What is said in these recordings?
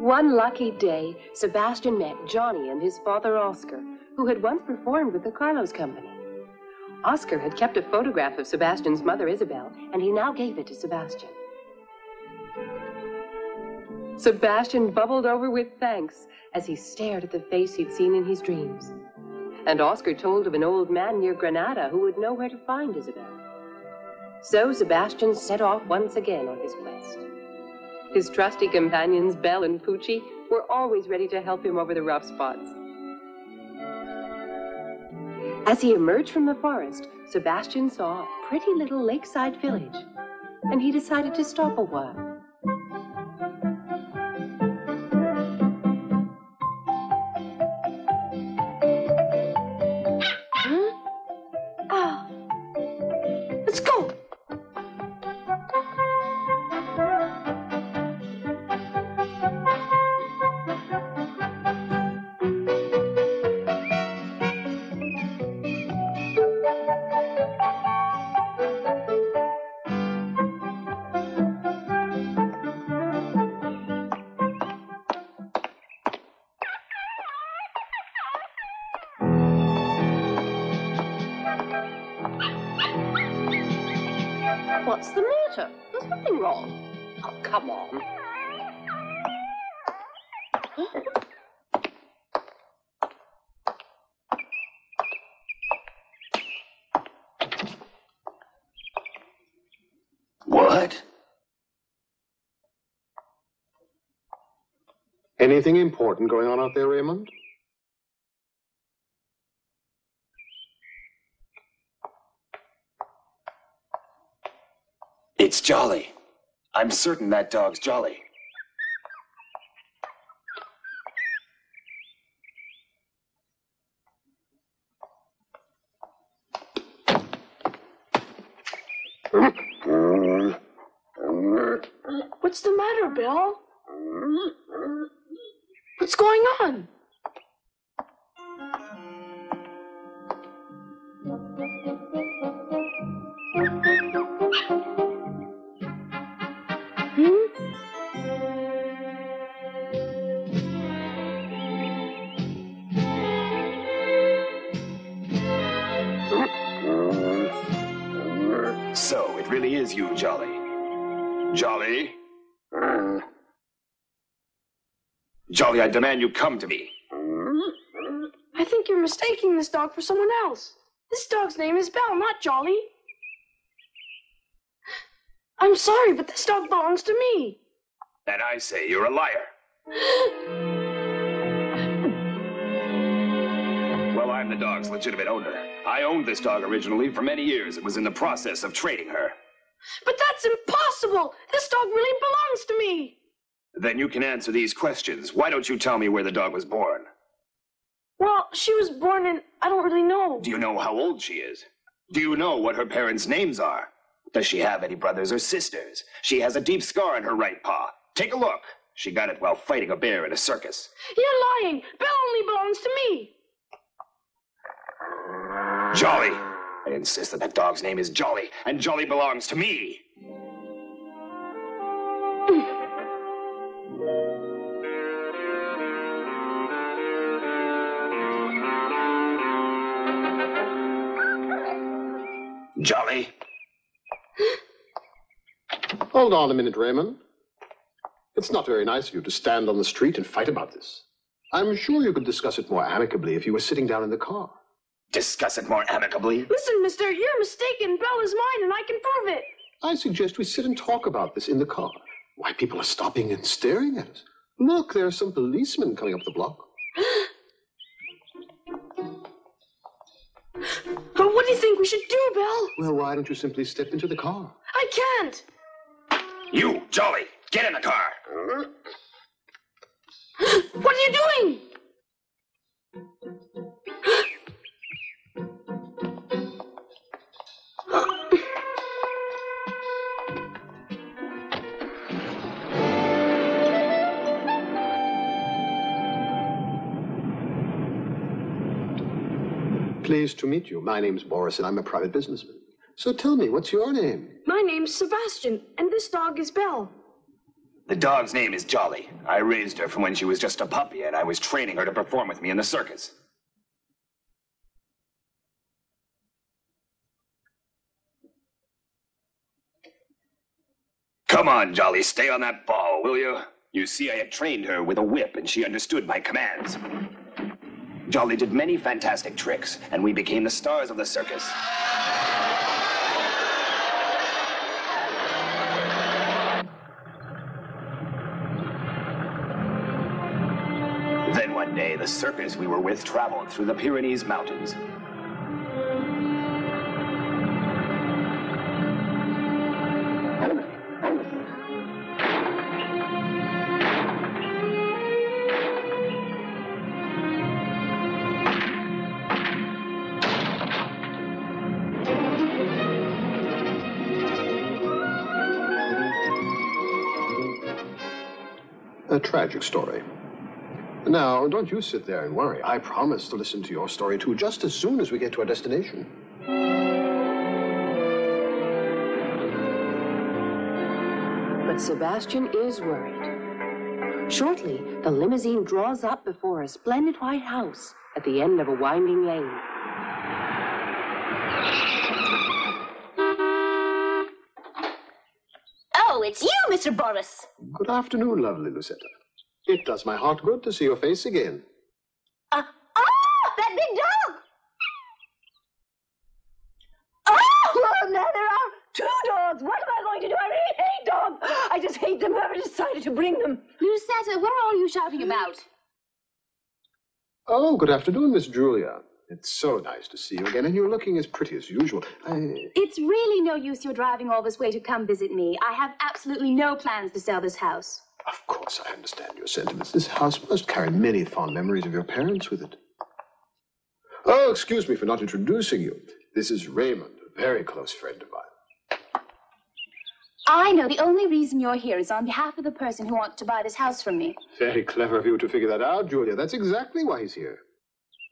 One lucky day, Sebastian met Johnny and his father Oscar, who had once performed with the Carlos Company. Oscar had kept a photograph of Sebastian's mother, Isabel, and he now gave it to Sebastian. Sebastian bubbled over with thanks as he stared at the face he'd seen in his dreams. And Oscar told of an old man near Granada who would know where to find Isabel. So Sebastian set off once again on his quest. His trusty companions, Belle and Poochie, were always ready to help him over the rough spots. As he emerged from the forest, Sebastian saw a pretty little lakeside village, and he decided to stop a while. What's the matter? There's nothing wrong. Oh, come on. What? Anything important going on out there, Raymond? It's Jolly. I'm certain that dog's Jolly. What's the matter, Bill? What's going on? So, it really is you, Jolly. Jolly? Jolly, I demand you come to me. I think you're mistaking this dog for someone else. This dog's name is Belle, not Jolly. I'm sorry, but this dog belongs to me. And I say you're a liar. Well, I'm the dog's legitimate owner. I owned this dog originally. For many years, it was in the process of trading her. But that's impossible! This dog really belongs to me! Then you can answer these questions. Why don't you tell me where the dog was born? Well, she was born in... I don't really know. Do you know how old she is? Do you know what her parents' names are? Does she have any brothers or sisters? She has a deep scar on her right paw. Take a look. She got it while fighting a bear in a circus. You're lying! Belle only belongs to me! Jolly! I insist that dog's name is Jolly, and Jolly belongs to me! Jolly? Hold on a minute, Raymond. It's not very nice of you to stand on the street and fight about this. I'm sure you could discuss it more amicably if you were sitting down in the car. Discuss it more amicably? Listen, mister, you're mistaken. Belle is mine, and I can prove it. I suggest we sit and talk about this in the car. Why, people are stopping and staring at us. Look, there are some policemen coming up the block. But what do you think we should do, Belle? Well, why don't you simply step into the car? I can't. You, Jolly, get in the car. What are you doing? Pleased to meet you. My name's Boris, and I'm a private businessman. So tell me, what's your name? My name's Sebastian, and this dog is Belle. The dog's name is Jolly. I raised her from when she was just a puppy, and I was training her to perform with me in the circus. Come on, Jolly, stay on that ball, will you? You see, I had trained her with a whip, and she understood my commands. Jolly did many fantastic tricks, and we became the stars of the circus. Then one day, the circus we were with traveled through the Pyrenees Mountains. Tragic story. Now, don't you sit there and worry. I promise to listen to your story, too, just as soon as we get to our destination. But Sebastian is worried. Shortly, the limousine draws up before a splendid white house at the end of a winding lane. Oh, it's you, Mr. Boris. Good afternoon, lovely Lucetta. It does my heart good to see your face again. Oh, that big dog! Oh, now there are two dogs. What am I going to do? I really hate dogs. I just hate them. Whoever decided to bring them. Lucetta, what are all you shouting about? Oh, good afternoon, Miss Julia. It's so nice to see you again, and you're looking as pretty as usual. It's really no use your driving all this way to come visit me. I have absolutely no plans to sell this house. Of course, I understand your sentiments. This house must carry many fond memories of your parents with it. Oh, excuse me for not introducing you. This is Raymond, a very close friend of mine. I know the only reason you're here is on behalf of the person who wants to buy this house from me. Very clever of you to figure that out, Julia. That's exactly why he's here.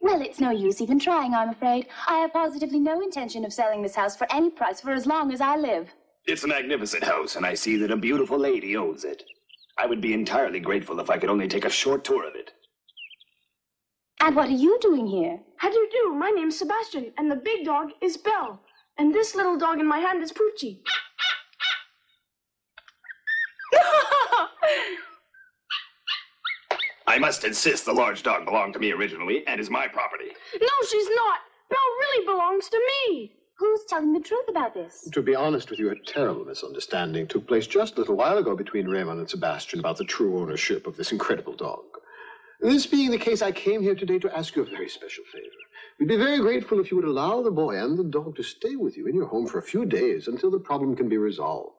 Well, it's no use even trying, I'm afraid. I have positively no intention of selling this house for any price for as long as I live. It's a magnificent house, and I see that a beautiful lady owns it. I would be entirely grateful if I could only take a short tour of it. And what are you doing here? How do you do? My name's Sebastian, and the big dog is Belle. And this little dog in my hand is Poochie. I must insist the large dog belonged to me originally and is my property. No, she's not. Belle really belongs to me. Who's telling the truth about this? To be honest with you, a terrible misunderstanding took place just a little while ago between Raymond and Sebastian about the true ownership of this incredible dog. This being the case, I came here today to ask you a very special favor. We'd be very grateful if you would allow the boy and the dog to stay with you in your home for a few days until the problem can be resolved.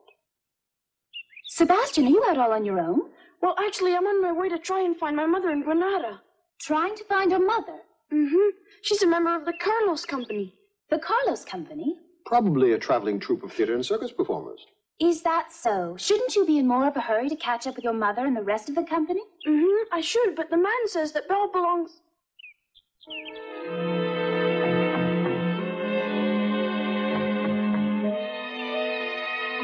Sebastian, are you out all on your own? Well, actually, I'm on my way to try and find my mother in Granada. Trying to find her mother? Mm-hmm. She's a member of the Carlos Company. The Carlos Company? Probably a traveling troupe of theater and circus performers. Is that so? Shouldn't you be in more of a hurry to catch up with your mother and the rest of the company? Mm-hmm. I should, but the man says that Belle belongs...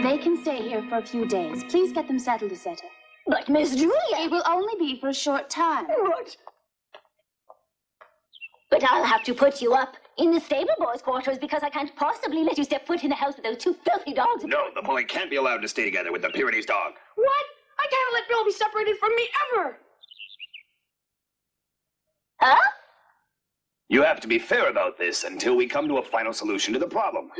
They can stay here for a few days. Please get them settled, Lucetta. But, Miss Julia... It will only be for a short time. But I'll have to put you up in the stable boy's quarters because I can't possibly let you step foot in the house with those two filthy dogs. No, the boy can't be allowed to stay together with the Pyrenees dog. What? I can't let Bill be separated from me ever. Huh? You have to be fair about this until we come to a final solution to the problem.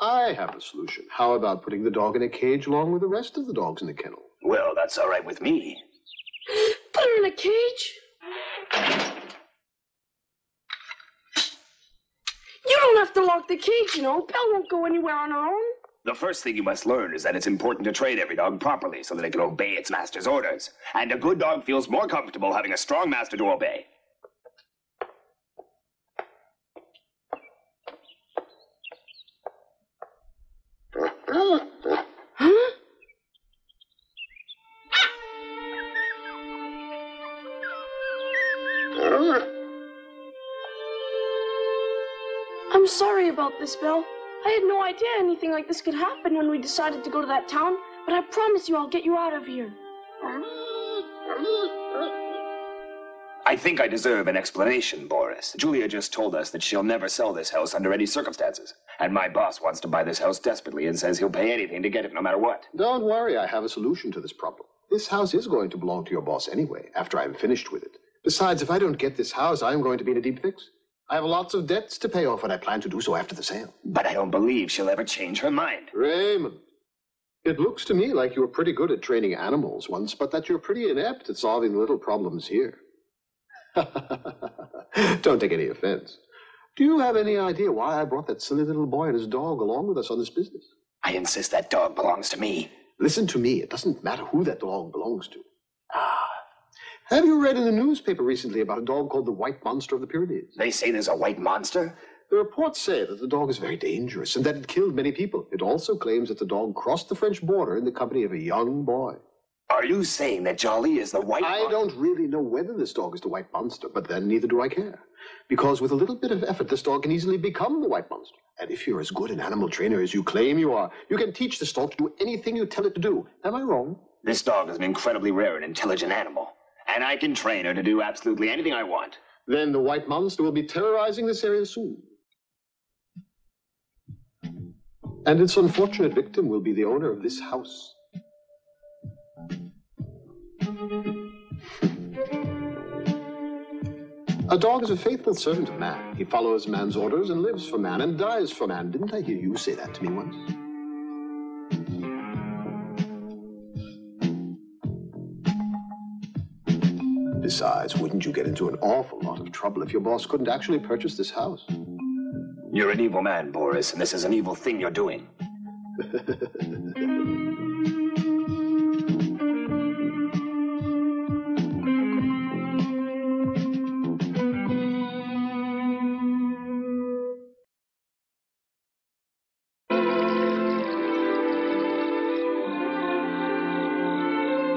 I have a solution. How about putting the dog in a cage along with the rest of the dogs in the kennel? Well, that's all right with me. Put her in a cage? You don't have to lock the cage, you know. Belle won't go anywhere on her own. The first thing you must learn is that it's important to train every dog properly so that it can obey its master's orders. And a good dog feels more comfortable having a strong master to obey. I'm sorry about this, Belle. I had no idea anything like this could happen when we decided to go to that town, but I promise you I'll get you out of here. I think I deserve an explanation, Boris. Julia just told us that she'll never sell this house under any circumstances. And my boss wants to buy this house desperately and says he'll pay anything to get it no matter what. Don't worry, I have a solution to this problem. This house is going to belong to your boss anyway, after I'm finished with it. Besides, if I don't get this house, I'm going to be in a deep fix. I have lots of debts to pay off, and I plan to do so after the sale. But I don't believe she'll ever change her mind. Raymond, it looks to me like you were pretty good at training animals once, but that you're pretty inept at solving little problems here. Don't take any offense. Do you have any idea why I brought that silly little boy and his dog along with us on this business? I insist that dog belongs to me. Listen to me. It doesn't matter who that dog belongs to. Ah. Have you read in the newspaper recently about a dog called the White Monster of the Pyrenees? They say there's a white monster? The reports say that the dog is very dangerous and that it killed many people. It also claims that the dog crossed the French border in the company of a young boy. Are you saying that Jolly is the white monster? I don't really know whether this dog is the white monster, but then neither do I care. Because with a little bit of effort, this dog can easily become the white monster. And if you're as good an animal trainer as you claim you are, you can teach this dog to do anything you tell it to do. Am I wrong? This dog is an incredibly rare and intelligent animal. And I can train her to do absolutely anything I want. Then the white monster will be terrorizing this area soon. And its unfortunate victim will be the owner of this house. A dog is a faithful servant of man. He follows man's orders and lives for man and dies for man. Didn't I hear you say that to me once? Besides, wouldn't you get into an awful lot of trouble if your boss couldn't actually purchase this house? You're an evil man, Boris, and this is an evil thing you're doing.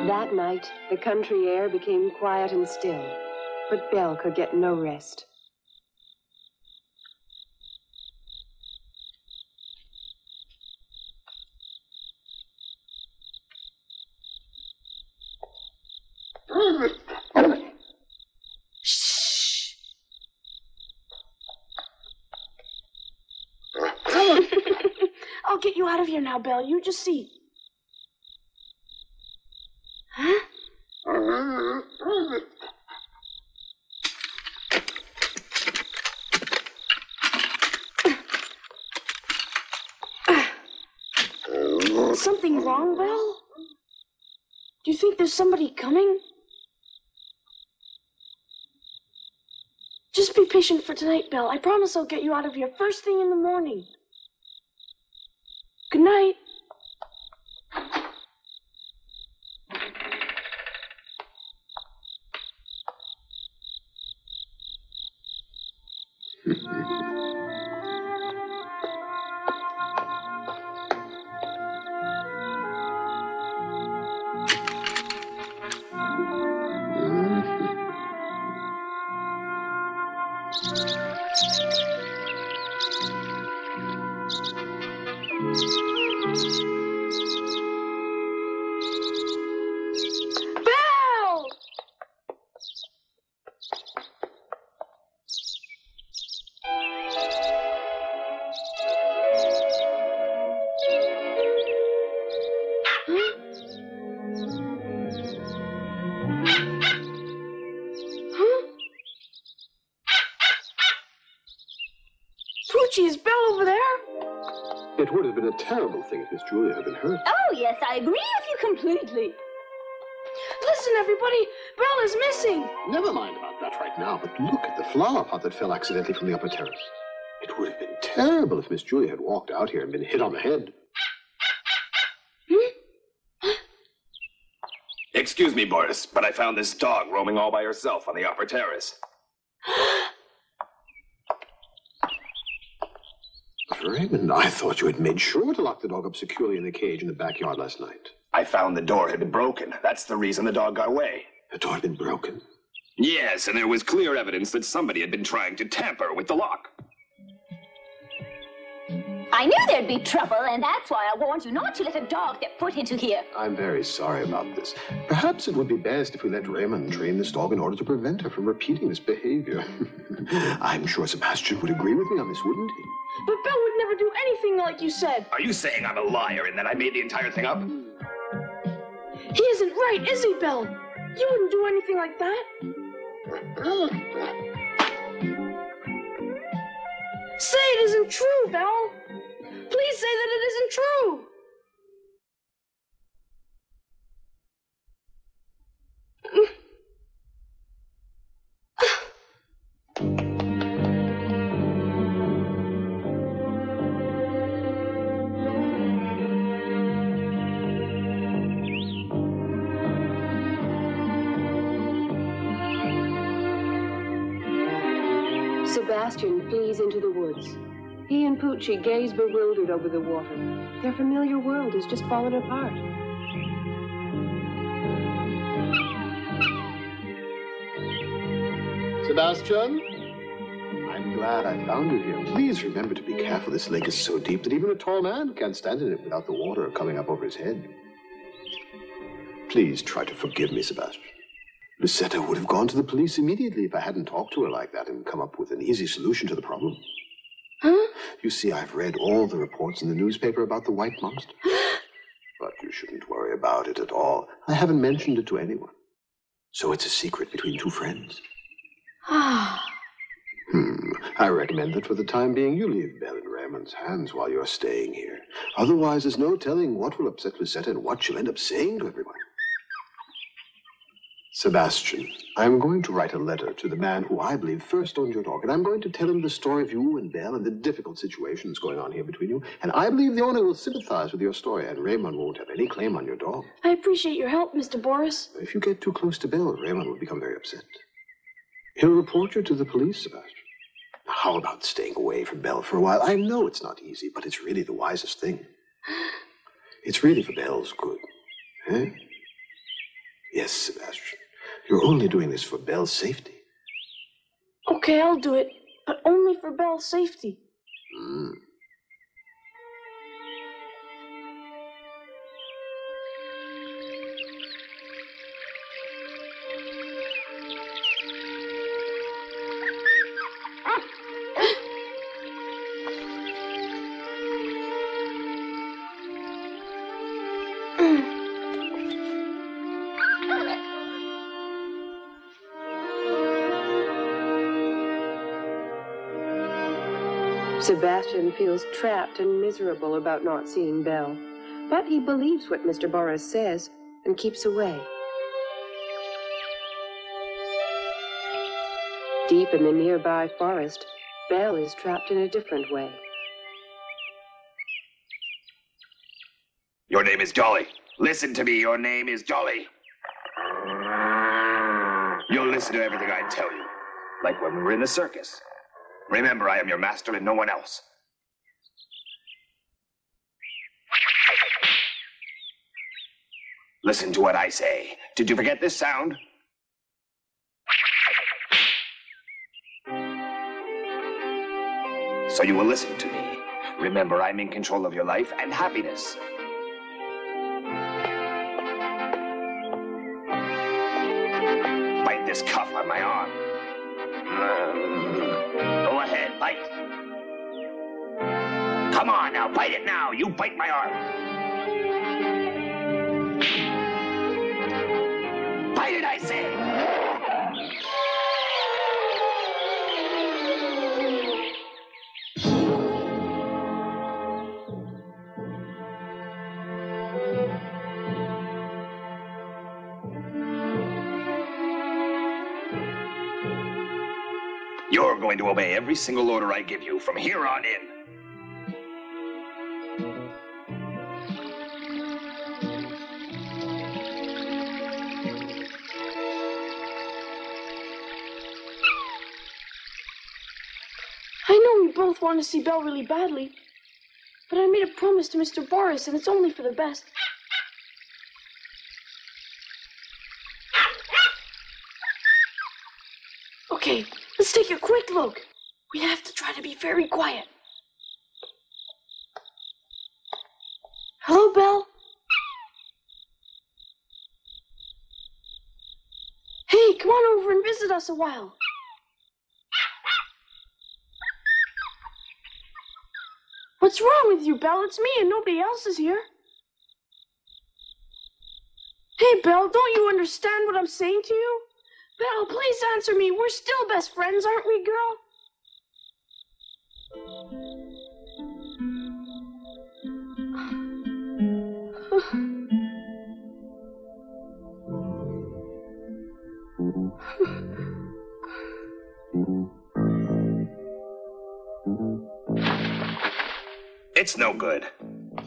That night, the country air became quiet and still, but Belle could get no rest. I'll get you out of here now, Belle. You just see. Huh? Something wrong, Belle? Do you think there's somebody coming? Just be patient for tonight, Belle. I promise I'll get you out of here first thing in the morning. Good night. It would have been a terrible thing if Miss Julia had been hurt. Oh, yes, I agree with you completely. Listen, everybody, Belle is missing. Never mind about that right now, but look at the flower pot that fell accidentally from the upper terrace. It would have been terrible if Miss Julia had walked out here and been hit on the head. Excuse me, Boris, but I found this dog roaming all by herself on the upper terrace. Raymond, I thought you had made sure to lock the dog up securely in the cage in the backyard last night. I found the door had been broken. That's the reason the dog got away. The door had been broken? Yes, and there was clear evidence that somebody had been trying to tamper with the lock. I knew there'd be trouble, and that's why I warned you not to let a dog get put into here. I'm very sorry about this. Perhaps it would be best if we let Raymond train this dog in order to prevent her from repeating this behavior. I'm sure Sebastian would agree with me on this, wouldn't he? But Belle would never do anything like you said. Are you saying I'm a liar and that I made the entire thing up? He isn't right, is he, Belle? You wouldn't do anything like that. Say it isn't true, Belle. Please say that it isn't true. Sebastian flees into the woods. He and Poochie gaze bewildered over the water. Their familiar world has just fallen apart. Sebastian? I'm glad I found you here. Please remember to be careful. This lake is so deep that even a tall man can't stand in it without the water coming up over his head. Please try to forgive me, Sebastian. Lucetta would have gone to the police immediately if I hadn't talked to her like that and come up with an easy solution to the problem. Huh? You see, I've read all the reports in the newspaper about the White Monster. But you shouldn't worry about it at all. I haven't mentioned it to anyone. So it's a secret between two friends. Ah. I recommend that for the time being you leave Belle in Raymond's hands while you're staying here. Otherwise, there's no telling what will upset Lucetta and what she'll end up saying to everyone. Sebastian, I'm going to write a letter to the man who I believe first owned your dog, and I'm going to tell him the story of you and Belle and the difficult situations going on here between you, and I believe the owner will sympathize with your story, and Raymond won't have any claim on your dog. I appreciate your help, Mr. Boris. If you get too close to Belle, Raymond will become very upset. He'll report you to the police, Sebastian. Now, how about staying away from Belle for a while? I know it's not easy, but it's really the wisest thing. It's really for Belle's good. Eh? Yes, Sebastian. You're only doing this for Belle's safety. Okay, I'll do it, but only for Belle's safety. Mm. Sebastian feels trapped and miserable about not seeing Belle, but he believes what Mr. Boris says and keeps away. Deep in the nearby forest, Belle is trapped in a different way. Your name is Jolly. Listen to me, your name is Jolly. You'll listen to everything I tell you, like when we were in the circus. Remember, I am your master and no one else. Listen to what I say. Did you forget this sound? So you will listen to me. Remember, I'm in control of your life and happiness. Bite this cuff on my arm. Go ahead, bite. Come on now, bite it now. You bite my arm. Bite it, I say. You're going to obey every single order I give you from here on in. I know we both want to see Belle really badly, but I made a promise to Mr. Boris, and it's only for the best. Okay. Let's take a quick look. We have to try to be very quiet. Belle? Hey, come on over and visit us a while. What's wrong with you, Belle? It's me and nobody else is here. Hey, Belle, don't you understand what I'm saying to you? Belle, please answer me. We're still best friends, aren't we, girl? It's no good.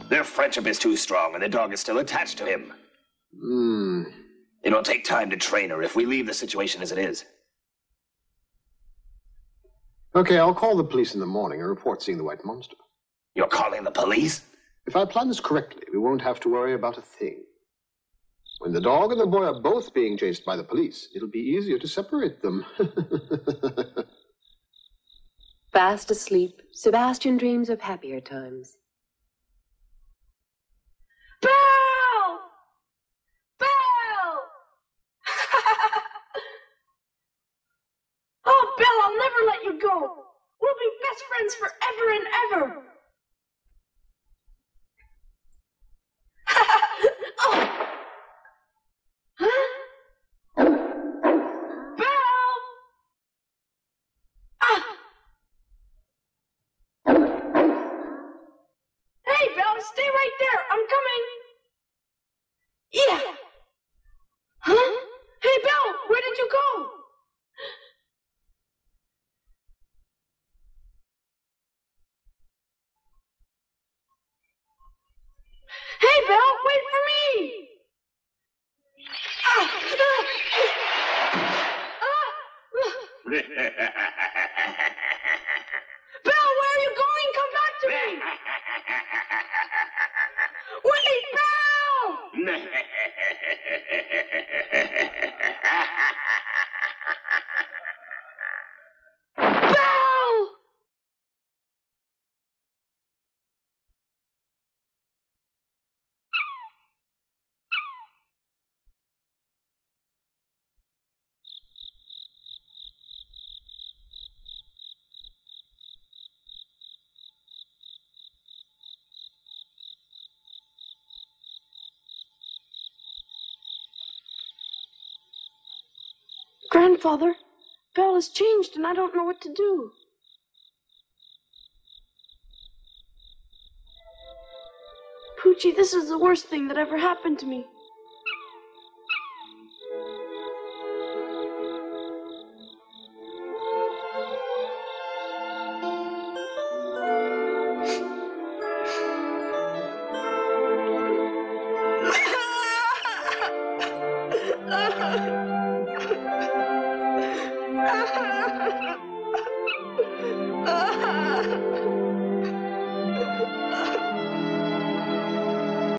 Their friendship is too strong, and the dog is still attached to him. It'll take time to train her if we leave the situation as it is. Okay, I'll call the police in the morning and report seeing the White Monster. You're calling the police? If I plan this correctly, we won't have to worry about a thing. When the dog and the boy are both being chased by the police, it'll be easier to separate them. Fast asleep, Sebastian dreams of happier times. Go. We'll be best friends forever and ever. Oh. Huh? Belle! Ah. Hey, Belle, stay right there. I'm coming. Yeah. Huh? Hey, Belle, where did you go? Hey, Belle, wait for me! Belle, where are you going? Come back to me! Wait, Belle! Grandfather, Belle has changed and I don't know what to do. Poochie, this is the worst thing that ever happened to me.